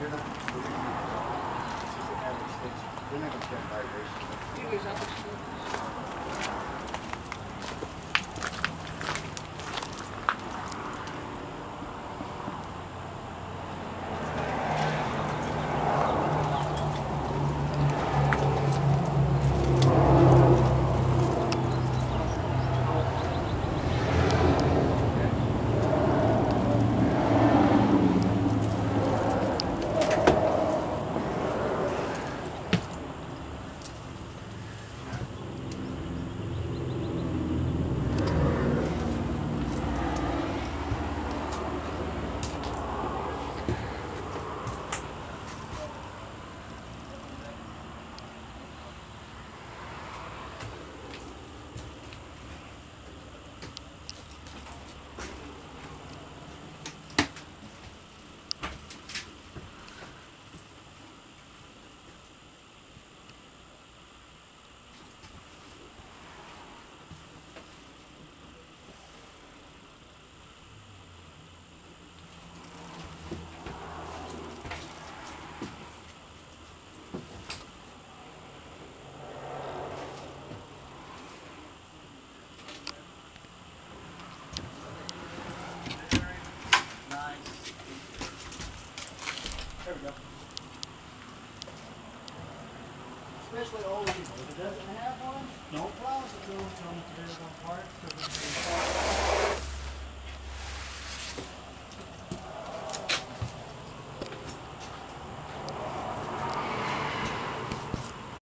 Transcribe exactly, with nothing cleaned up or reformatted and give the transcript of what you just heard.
you're not moving on the ground. You're not going to get vibration. Here's other especially old people. If it doesn't have one, no problem. If it doesn't come to the park, so we can